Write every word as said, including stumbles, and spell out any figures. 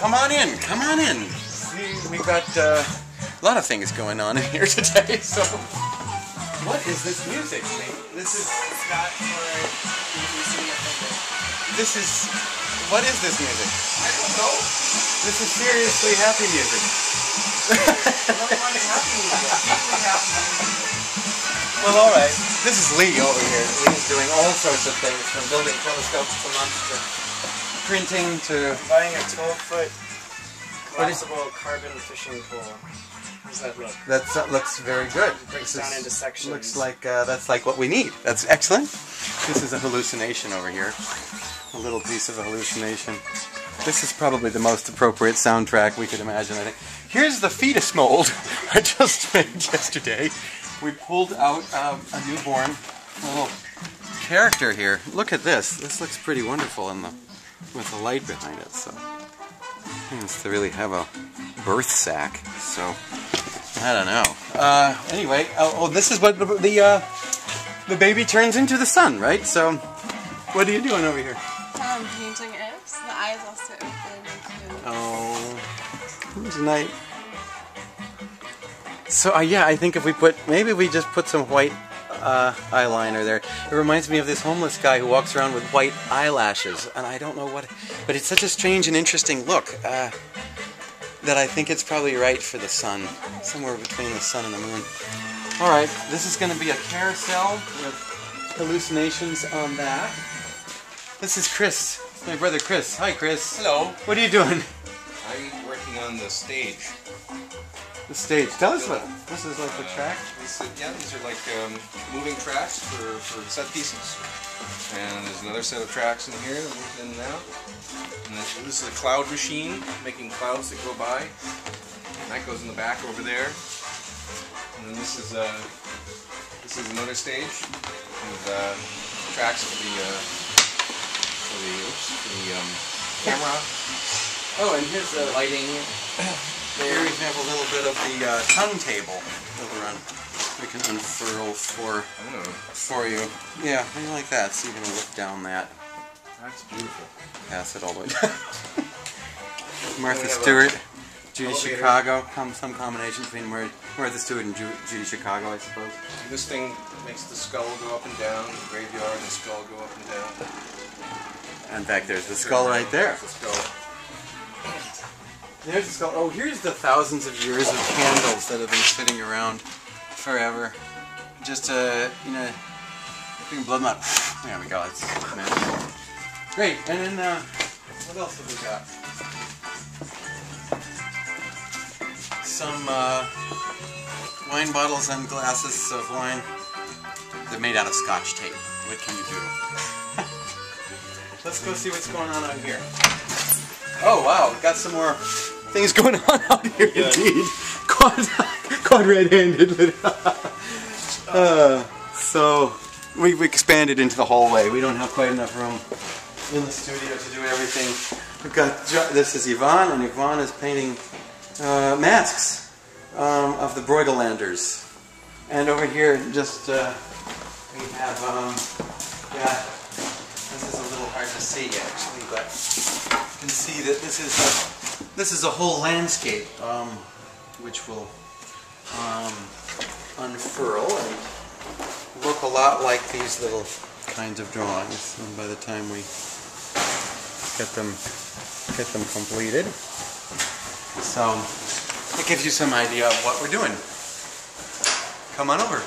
Come on in, come on in. We, we've got uh, a lot of things going on in here today, so... What is this music thing? This is... It's not for... This is... What is this music? I don't know. This is seriously happy music. Well, alright. This is Lee over here. Lee's doing all sorts of things, from building telescopes to monsters. Printing to buying a twelve foot collapsible carbon fishing pole. How does that look? That's, that looks very good. It breaks down into sections. Looks like uh, that's like what we need. That's excellent. This is a hallucination over here. A little piece of a hallucination. This is probably the most appropriate soundtrack we could imagine, I think. Here's the fetus mold I just made yesterday. We pulled out um, a newborn little character here. Look at this. This looks pretty wonderful in the... with the light behind it, so it seems to really have a birth sack. So I don't know. Uh, anyway, oh, oh, this is what the the, uh, the baby turns into the sun, right? So what are you doing over here? I'm um, painting it. So the eyes also open. Into oh, it was night. So uh, yeah, I think if we put maybe we just put some white Uh, eyeliner there. It reminds me of this homeless guy who walks around with white eyelashes, and I don't know what, but it's such a strange and interesting look uh, that I think it's probably right for the sun, somewhere between the sun and the moon. Alright, this is going to be a carousel with hallucinations on that. This is Chris, it's my brother Chris. Hi Chris. Hello. What are you doing? I'm working on the stage. The stage. Tell us what this is like. The track. Uh, this, yeah, these are like um, moving tracks for, for set pieces. And there's another set of tracks in here that moves in and out. And this, this is a cloud machine making clouds that go by. And that goes in the back over there. And then this is uh, this is another stage with uh, tracks for the uh, for the oops, for the um, camera. Oh, and here's the lighting. There we have a little bit of the uh, turntable that we're on. We can unfurl for oh. for you. Yeah, I like that. So you're gonna look down that. That's beautiful. Pass it all the way down. Martha Stewart, Judy elevator. Chicago. Come, some combination between Martha Stewart and Ju Judy Chicago, I suppose. This thing makes the skull go up and down. The graveyard and the skull go up and down. In fact, there's the skull right there. The skull. There's the skull. Oh, here's the thousands of years of candles that have been sitting around forever. Just, uh, you know, picking blood out. There we go. It's magical. Great. And then, uh, what else have we got? Some, uh, wine bottles and glasses of wine. They're made out of scotch tape. What can you do? Let's go see what's going on out here. Oh wow, got some more things going on out here yeah. Indeed. Caught, caught red-handed. uh, so we, we expanded into the hallway. We don't have quite enough room in the studio to do everything. We've got this is Yvonne, and Yvonne is painting uh, masks um, of the Broidelanders. And over here, just uh, we have um, yeah. This is a little hard to see actually, but. You can see that this is a, this is a whole landscape, um, which will um, unfurl and look a lot like these little kinds of drawings. And by the time we get them get them completed, so it gives you some idea of what we're doing. Come on over.